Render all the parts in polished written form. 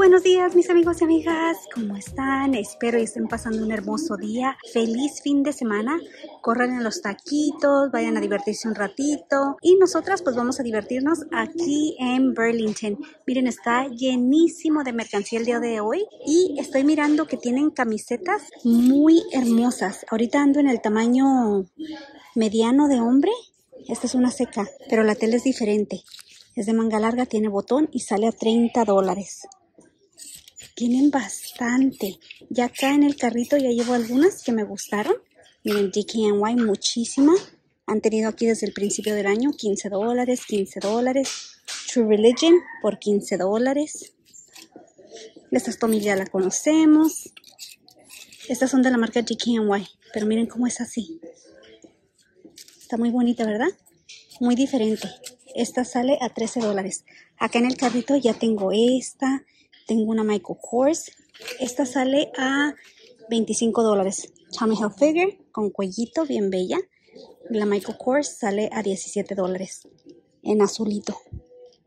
buenos días mis amigos y amigas, ¿cómo están? Espero que estén pasando un hermoso día, feliz fin de semana, corran a los taquitos, vayan a divertirse un ratito y nosotras pues vamos a divertirnos aquí en Burlington. Miren, está llenísimo de mercancía el día de hoy y estoy mirando que tienen camisetas muy hermosas. Ahorita ando en el tamaño mediano de hombre, esta es una CK, pero la tela es diferente. Es de manga larga, tiene botón y sale a $30. Tienen bastante. Ya acá en el carrito ya llevo algunas que me gustaron. Miren, DKNY, muchísima. Han tenido aquí desde el principio del año $15, $15. True Religion por $15. Estas Tommy ya la conocemos. Estas son de la marca DKNY, pero miren cómo es así. Está muy bonita, ¿verdad? Muy diferente. Esta sale a $13. Acá en el carrito ya tengo esta. Tengo una Michael Kors. Esta sale a $25. Tommy Hilfiger con cuellito, bien bella. La Michael Kors sale a $17. En azulito,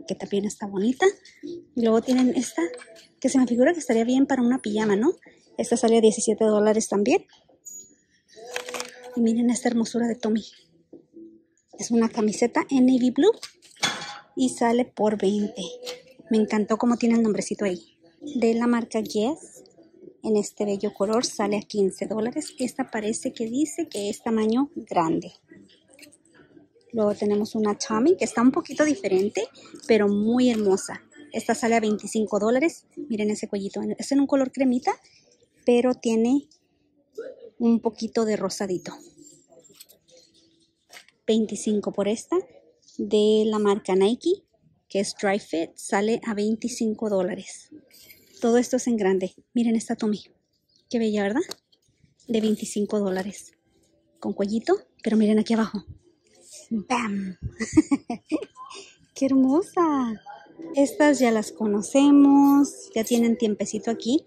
que también está bonita. Y luego tienen esta, que se me figura que estaría bien para una pijama, ¿no? Esta sale a $17 también. Y miren esta hermosura de Tommy. Es una camiseta en navy blue y sale por $20. Me encantó cómo tiene el nombrecito ahí. De la marca Yes, en este bello color sale a $15. Esta parece que dice que es tamaño grande. Luego tenemos una Tommy que está un poquito diferente, pero muy hermosa. Esta sale a $25. Miren ese cuellito. Es en un color cremita, pero tiene un poquito de rosadito. $25 por esta, de la marca Nike, que es Dry Fit, sale a $25. Todo esto es en grande. Miren esta Tommy, qué bella, ¿verdad? De $25, con cuellito, pero miren aquí abajo. ¡Bam! ¡Qué hermosa! Estas ya las conocemos, ya tienen tiempecito aquí.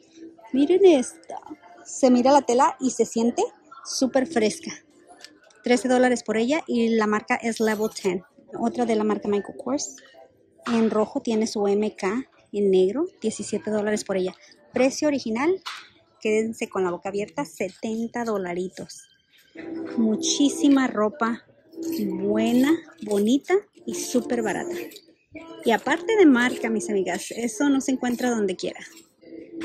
Miren esta, se mira la tela y se siente súper fresca. $13 por ella y la marca es Level 10. Otra de la marca Michael Kors. En rojo tiene su MK en negro. $17 por ella. Precio original, quédense con la boca abierta, $70. Muchísima ropa buena, bonita y súper barata. Y aparte de marca, mis amigas, eso no se encuentra donde quiera.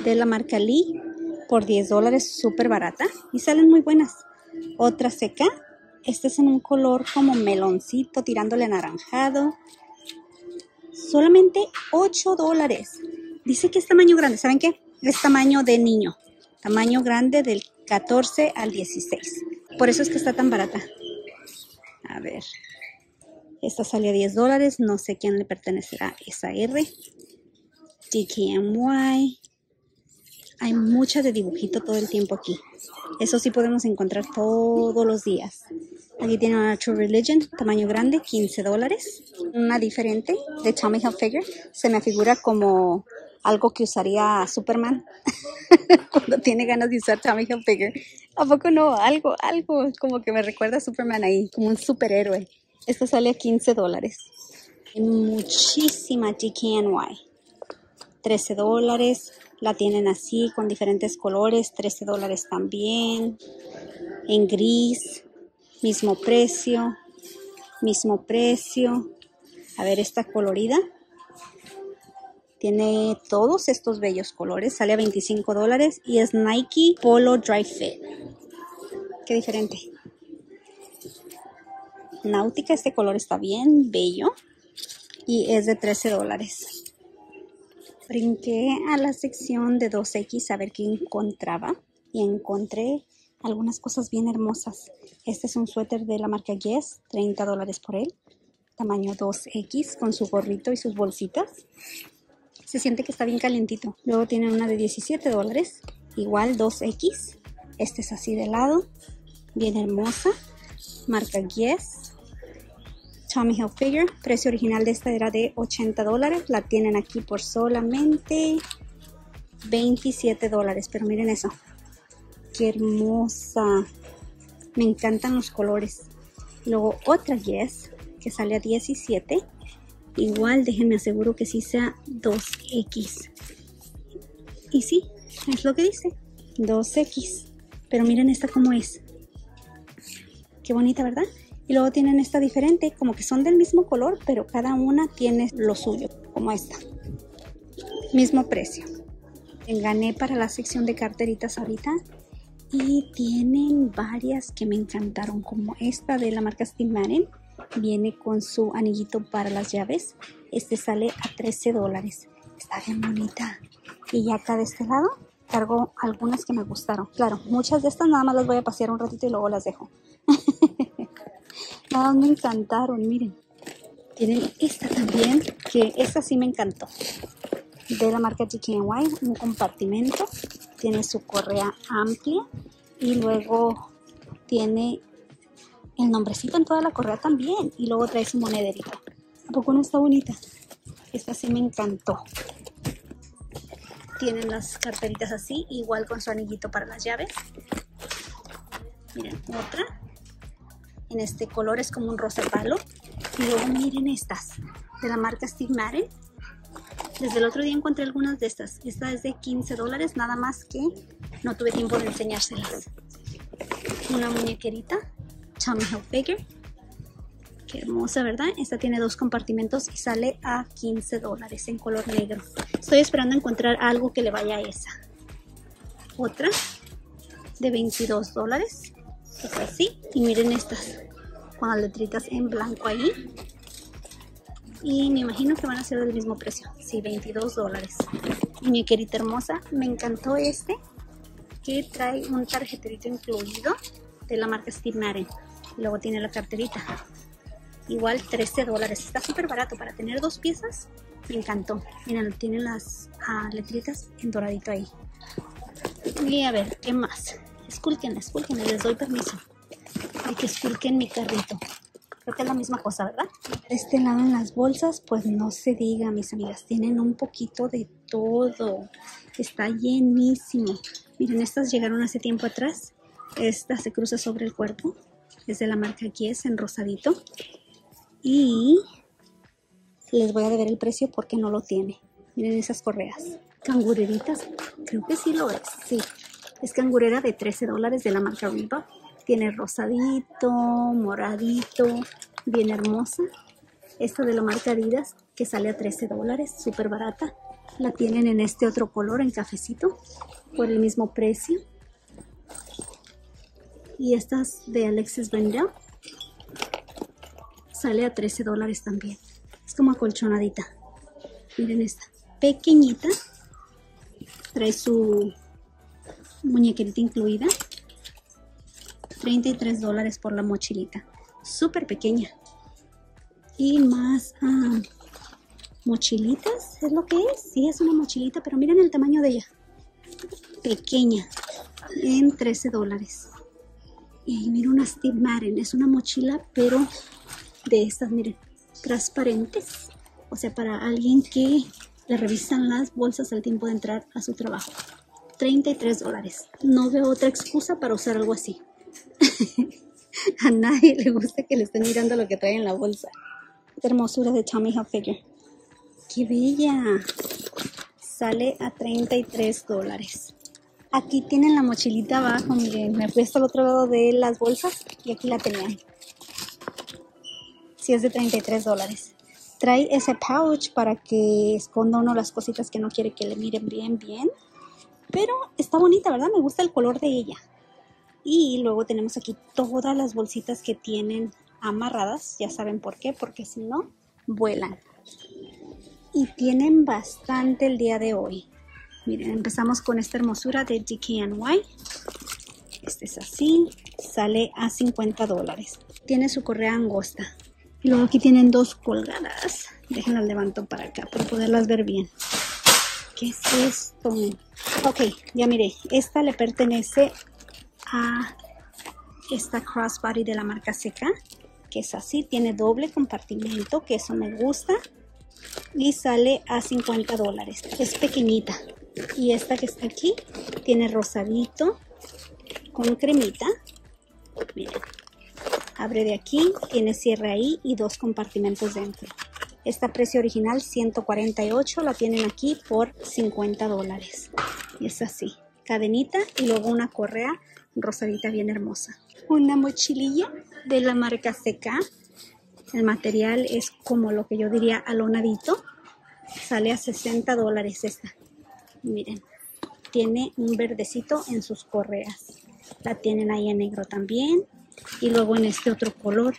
De la marca Lee por $10, súper barata y salen muy buenas. Otra seca. Este es en un color como meloncito, tirándole anaranjado. Solamente $8. Dice que es tamaño grande. ¿Saben qué? Es tamaño de niño. Tamaño grande del 14 al 16. Por eso es que está tan barata. A ver. Esta sale a $10. No sé quién le pertenecerá esa R. DKNY. Hay muchas de dibujito todo el tiempo aquí. Eso sí podemos encontrar todos los días. Aquí tiene una True Religion, tamaño grande, $15. Una diferente, de Tommy Hilfiger. Se me figura como algo que usaría Superman. Cuando tiene ganas de usar Tommy Hilfiger. ¿A poco no? Algo como que me recuerda a Superman ahí. Como un superhéroe. Esto sale a $15. Muchísima DKNY. $13. La tienen así, con diferentes colores, $13 también, en gris, mismo precio, A ver esta colorida, tiene todos estos bellos colores, sale a $25 y es Nike Polo Dry Fit. Qué diferente. Náutica, este color está bien bello y es de $13. Brinqué a la sección de 2X a ver qué encontraba y encontré algunas cosas bien hermosas. Este es un suéter de la marca Yes, $30 por él, tamaño 2X con su gorrito y sus bolsitas. Se siente que está bien calientito. Luego tienen una de $17, igual 2X. Este es así de lado, bien hermosa, marca Yes. Tommy Hilfiger, precio original de esta era de $80, la tienen aquí por solamente $27, pero miren eso, qué hermosa, me encantan los colores. Luego otra Yes, que sale a $17, igual déjenme aseguro que sí sea 2X, Y sí, es lo que dice, 2X. Pero miren esta cómo es. Qué bonita, ¿verdad? Y luego tienen esta diferente, como que son del mismo color, pero cada una tiene lo suyo, como esta. Mismo precio. Gané para la sección de carteritas ahorita. Y tienen varias que me encantaron, como esta de la marca Steammaren. Viene con su anillito para las llaves. Este sale a $13. Está bien bonita. Y ya acá de este lado cargo algunas que me gustaron. Claro, muchas de estas nada más las voy a pasear un ratito y luego las dejo. Nada, me encantaron, miren. Tienen esta también, que esta sí me encantó. De la marca DKNY, un compartimento. Tiene su correa amplia y luego tiene el nombrecito en toda la correa también. Y luego trae su monederito. ¿A poco no está bonita? Esta sí me encantó. Tienen las carteritas así, igual con su anillito para las llaves. Miren, otra. En este color es como un rosa palo. Y luego miren estas, de la marca Stigmaren. Desde el otro día encontré algunas de estas. Esta es de $15, nada más que no tuve tiempo de enseñárselas. Una muñequerita, Tommy Hilfiger. Qué hermosa, ¿verdad? Esta tiene dos compartimentos y sale a $15 en color negro. Estoy esperando encontrar algo que le vaya a esa. Otra de $22. Es así. Y miren estas, con las letritas en blanco ahí. Y me imagino que van a ser del mismo precio. Sí, $22. Muñequerita hermosa. Me encantó este, que trae un tarjeterito incluido, de la marca Steammaren. Luego tiene la carterita. Igual $13. Está súper barato para tener dos piezas. Me encantó. Miren, tienen las letritas en doradito ahí. Y a ver, ¿qué más? Esculquenla, esculquenla. Les doy permiso. Hay que esculquen mi carrito. Creo que es la misma cosa, ¿verdad? De este lado en las bolsas, pues no se diga, mis amigas. Tienen un poquito de todo. Está llenísimo. Miren, estas llegaron hace tiempo atrás. Esta se cruza sobre el cuerpo. Es de la marca Kies, en rosadito. Y les voy a deber el precio porque no lo tiene. Miren esas correas. Cangureritas. Creo que sí lo es. Sí. Es cangurera de $13 de la marca Vimpa. Tiene rosadito, moradito. Bien hermosa. Esta de la marca Adidas, que sale a $13. Súper barata. La tienen en este otro color, en cafecito. Por el mismo precio. Y estas de Alexis Vendel. Sale a $13 también. Es como acolchonadita. Miren esta. Pequeñita. Trae su muñequerita incluida. $33 por la mochilita. Súper pequeña. Y más mochilitas. ¿Es lo que es? Sí, es una mochilita. Pero miren el tamaño de ella. Pequeña. En $13. Y ahí mira una Steammaren. Es una mochila, pero de estas, miren, transparentes, o sea, para alguien que le revisan las bolsas al tiempo de entrar a su trabajo. $33. No veo otra excusa para usar algo así. A nadie le gusta que le estén mirando lo que trae en la bolsa. Esta hermosura de Tommy Hilfiger. ¡Qué bella! Sale a $33. Aquí tienen la mochilita abajo, miren, me fui hasta el otro lado de las bolsas y aquí la tenían. Sí, es de $33. Trae ese pouch para que esconda uno las cositas que no quiere que le miren bien, bien. Pero está bonita, ¿verdad? Me gusta el color de ella. Y luego tenemos aquí todas las bolsitas que tienen amarradas. Ya saben por qué, porque si no, vuelan. Y tienen bastante el día de hoy. Miren, empezamos con esta hermosura de DKNY. Este es así. Sale a $50. Tiene su correa angosta. Y luego aquí tienen dos colgadas. Déjenlas levanto para acá para poderlas ver bien. ¿Qué es esto? Ok, ya miré. Esta le pertenece a esta crossbody de la marca CK. Que es así. Tiene doble compartimento. Que eso me gusta. Y sale a $50. Es pequeñita. Y esta que está aquí tiene rosadito con cremita. Miren. Abre de aquí, tiene cierre ahí y dos compartimentos dentro. Esta precio original $148, la tienen aquí por $50. y es así, cadenita y luego una correa rosadita bien hermosa. Una mochililla de la marca CK, el material es como lo que yo diría alonadito, sale a $60 esta. Miren, tiene un verdecito en sus correas, la tienen ahí en negro también y luego en este otro color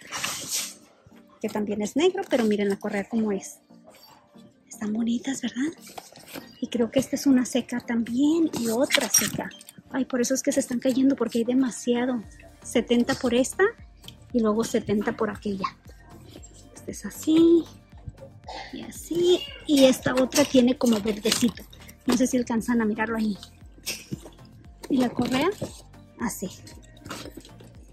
que también es negro, pero miren la correa como es. Están bonitas, ¿verdad? Y creo que esta es una seca también y otra seca. Ay, por eso es que se están cayendo porque hay demasiado. 70 por esta y luego 70 por aquella. Esta es así y así. Y esta otra tiene como verdecito. No sé si alcanzan a mirarlo ahí. Y la correa así.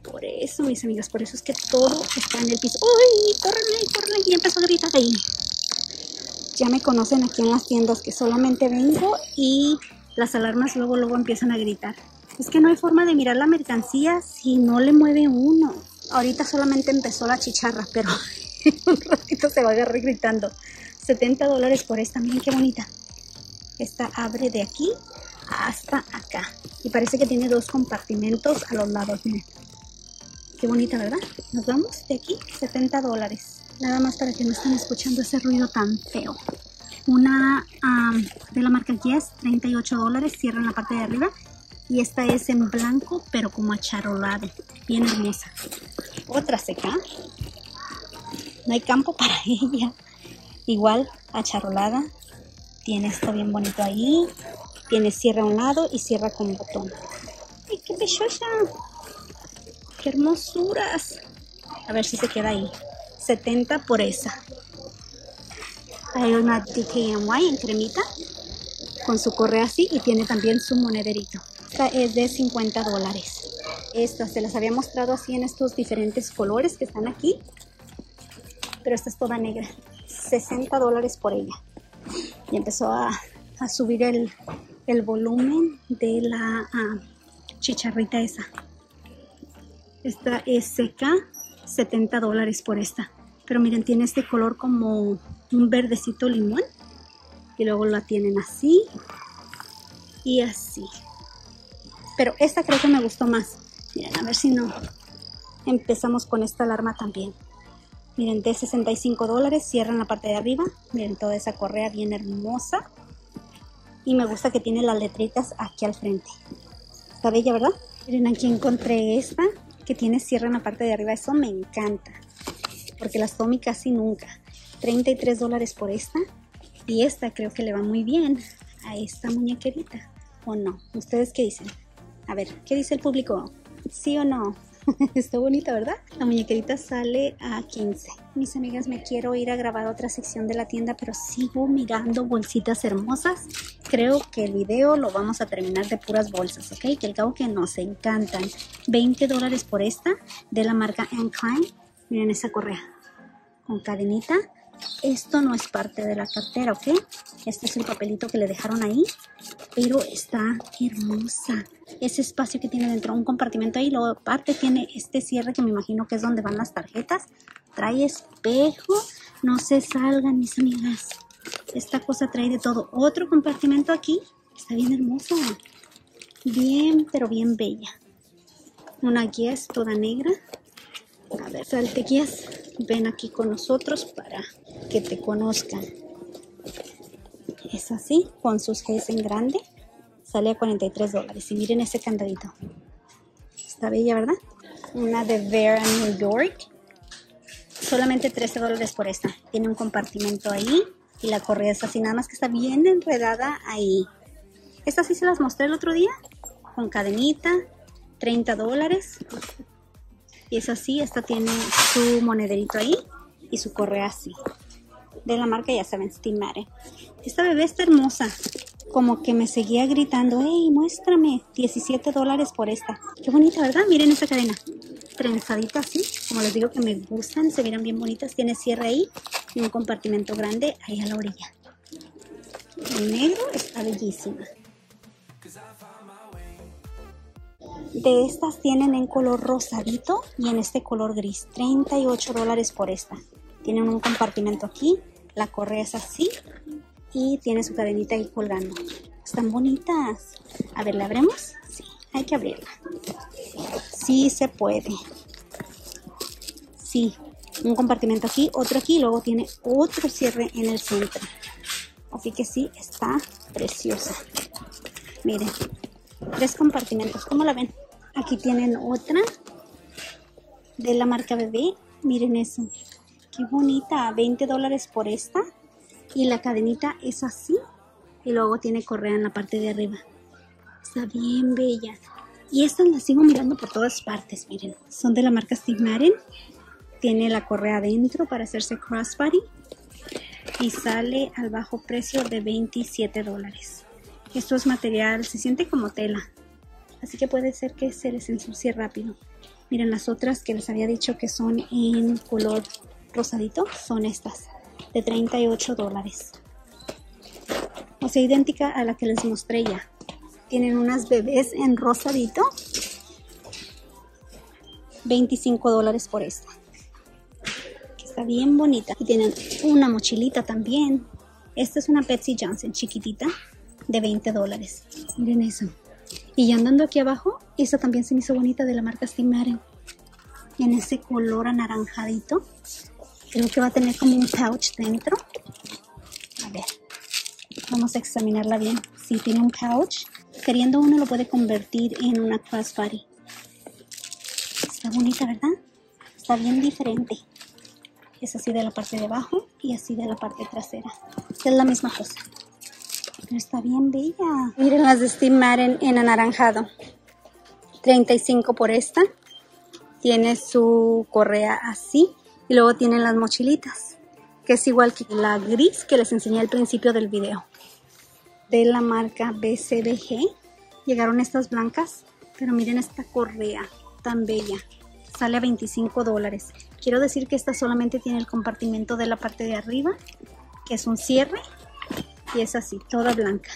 Por eso, mis amigas, por eso es que todo está en el piso. ¡Uy! ¡Córrenle, córrenle! Y empezó a gritar ahí. Ya me conocen aquí en las tiendas que solamente vengo y las alarmas luego empiezan a gritar. Es que no hay forma de mirar la mercancía si no le mueve uno. Ahorita solamente empezó la chicharra, pero un ratito se va a agarrar gritando. $70 por esta, miren qué bonita. Esta abre de aquí hasta acá. Y parece que tiene dos compartimentos a los lados, miren. Qué bonita, ¿verdad? Nos vamos de aquí, $70. Nada más para que no estén escuchando ese ruido tan feo. Una de la marca Yes, $38, cierra en la parte de arriba. Y esta es en blanco, pero como acharolada, bien hermosa. Otra seca, no hay campo para ella. Igual, acharolada, tiene esto bien bonito ahí. Tiene cierre a un lado y cierra con botón. ¡Ay, qué bellosa! ¡Qué hermosuras! A ver si se queda ahí. $70 por esa. Hay una DKNY en cremita con su correa así y tiene también su monederito. Esta es de $50. Estas se las había mostrado así en estos diferentes colores que están aquí, pero esta es toda negra. $60 por ella. Y empezó a subir el volumen de la chicharrita esa. Esta es seca. $70 por esta, pero miren, tiene este color como un verdecito limón y luego la tienen así y así, pero esta creo que me gustó más. Miren, a ver si no empezamos con esta alarma también. Miren, de $65, cierra en la parte de arriba. Miren toda esa correa bien hermosa y me gusta que tiene las letritas aquí al frente. Está bella, ¿verdad? Miren, aquí encontré esta que tiene cierre en la parte de arriba, eso me encanta, porque las Tommy casi nunca. $33 por esta, y esta creo que le va muy bien a esta muñequerita, ¿o no? ¿Ustedes qué dicen? A ver, ¿qué dice el público? ¿Sí o no? Está bonita, ¿verdad? La muñequerita sale a $15. Mis amigas, me quiero ir a grabar otra sección de la tienda, pero sigo mirando bolsitas hermosas. Creo que el video lo vamos a terminar de puras bolsas, ¿ok? Que al cabo que nos encantan. $20 por esta, de la marca Anne Klein. Miren esa correa con cadenita. Esto no es parte de la cartera, ¿ok? Este es el papelito que le dejaron ahí, pero está hermosa. Ese espacio que tiene dentro, un compartimento ahí, luego aparte tiene este cierre que me imagino que es donde van las tarjetas. Trae espejo, no se salgan, mis amigas. Esta cosa trae de todo. Otro compartimento aquí, está bien hermosa. Bien, pero bien bella. Una guía es toda negra. A ver, saltequías, ven aquí con nosotros para que te conozcan. Es así, con sus Gs en grande. Sale a $43. Y miren ese candadito. Está bella, ¿verdad? Una de Vera, New York. Solamente $13 por esta. Tiene un compartimento ahí. Y la correa es así, nada más que está bien enredada ahí. Estas sí se las mostré el otro día. Con cadenita. $30. Y es así, esta tiene su monederito ahí y su correa así. De la marca, ya saben, Steammaren. Esta bebé está hermosa. Como que me seguía gritando, ¡hey, muéstrame! $17 por esta. Qué bonita, ¿verdad? Miren esa cadena. Trenzadita así, como les digo que me gustan, se miran bien bonitas. Tiene cierre ahí y un compartimento grande ahí a la orilla. El negro está bellísima. De estas tienen en color rosadito y en este color gris. $38 por esta. Tienen un compartimento aquí, la correa es así y tiene su cadenita ahí colgando. Están bonitas. A ver, ¿la abrimos? Sí, hay que abrirla. Sí se puede. Sí, un compartimento aquí, otro aquí, y luego tiene otro cierre en el centro. Así que sí, está preciosa. Miren, 3 compartimentos. ¿Cómo la ven? Aquí tienen otra de la marca Bebé. Miren eso. Qué bonita. $20 por esta. Y la cadenita es así. Y luego tiene correa en la parte de arriba. Está bien bella. Y estas las sigo mirando por todas partes. Miren. Son de la marca Stigmaren. Tiene la correa adentro para hacerse crossbody. Y sale al bajo precio de $27. Esto es material, se siente como tela, así que puede ser que se les ensucie rápido. Miren, las otras que les había dicho que son en color rosadito, son estas, de $38. O sea, idéntica a la que les mostré ya. Tienen unas bebés en rosadito, $25 por esta, que está bien bonita. Y tienen una mochilita también. Esta es una Betsey Johnson chiquitita, de $20. Miren eso. Y ya andando aquí abajo, esta también se me hizo bonita, de la marca Steammaren, en ese color anaranjadito. Creo que va a tener como un pouch dentro. A ver, vamos a examinarla bien. Si sí, tiene un pouch. Queriendo uno lo puede convertir en una crossbody. Está bonita, ¿verdad? Está bien diferente. Es así de la parte de abajo y así de la parte trasera. Es la misma cosa. Pero está bien bella. Miren las de Steammaren en anaranjado. $35 por esta. Tiene su correa así. Y luego tienen las mochilitas, que es igual que la gris que les enseñé al principio del video. De la marca BCBG. Llegaron estas blancas. Pero miren esta correa tan bella. Sale a $25. Quiero decir que esta solamente tiene el compartimento de la parte de arriba, que es un cierre. Y es así, toda blanca.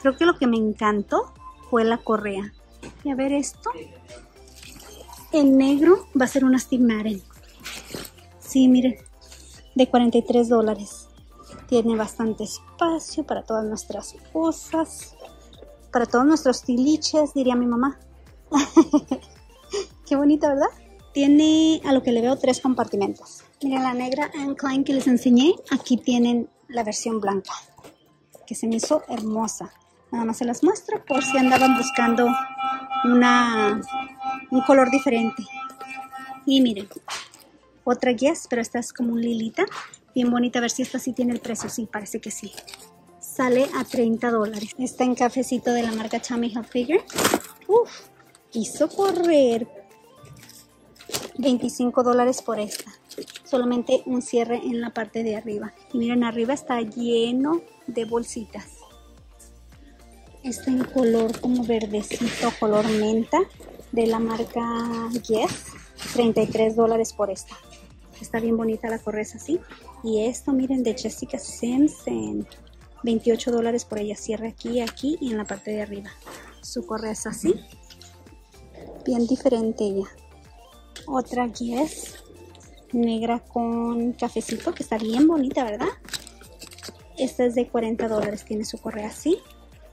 Creo que lo que me encantó fue la correa. Y a ver esto. El negro va a ser una Stigmaren. Sí, miren. De $43. Tiene bastante espacio para todas nuestras cosas. Para todos nuestros tiliches, diría mi mamá. Qué bonita, ¿verdad? Tiene, a lo que le veo, 3 compartimentos. Miren la negra Anne Klein que les enseñé. Aquí tienen la versión blanca, que se me hizo hermosa. Nada más se las muestro por si andaban buscando un color diferente. Y miren, otra Yes, pero esta es como un lilita, bien bonita. A ver si esta sí tiene el precio. Sí, parece que sí. Sale a $30. Está en cafecito, de la marca Tommy Hilfiger. Uf, quiso correr. $25 por esta. Solamente un cierre en la parte de arriba. Y miren, arriba está lleno de bolsitas. Está en color como verdecito, color menta, de la marca Yes. $33 por esta. Está bien bonita la correa así. Y esto, miren, de Jessica Simpson. $28 por ella. Cierre aquí, aquí y en la parte de arriba. Su correa es así. Bien diferente ella. Otra Yes, negra con cafecito, que está bien bonita, ¿verdad? Esta es de $40, tiene su correa así.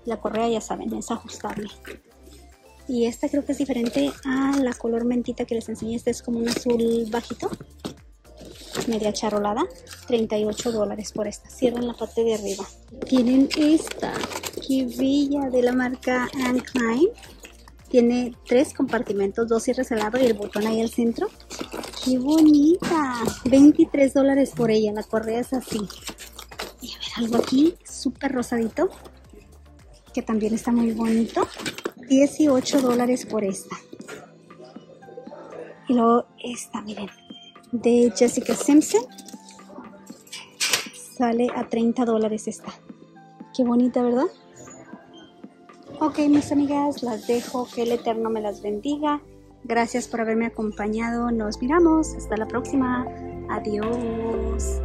La correa, ya saben, es ajustable. Y esta creo que es diferente a la color mentita que les enseñé. Esta es como un azul bajito, media charolada. $38 por esta. Cierran la parte de arriba. Tienen esta, qué bella, de la marca Anne Klein. Tiene 3 compartimentos, 2 cierres al lado y el botón ahí al centro. ¡Qué bonita! $23 por ella. La correa es así. Y a ver, algo aquí súper rosadito, que también está muy bonito. $18 por esta. Y luego esta, miren, de Jessica Simpson. Sale a $30 esta. ¡Qué bonita!, ¿verdad? Ok, mis amigas, las dejo. Que el Eterno me las bendiga. Gracias por haberme acompañado. Nos miramos. Hasta la próxima. Adiós.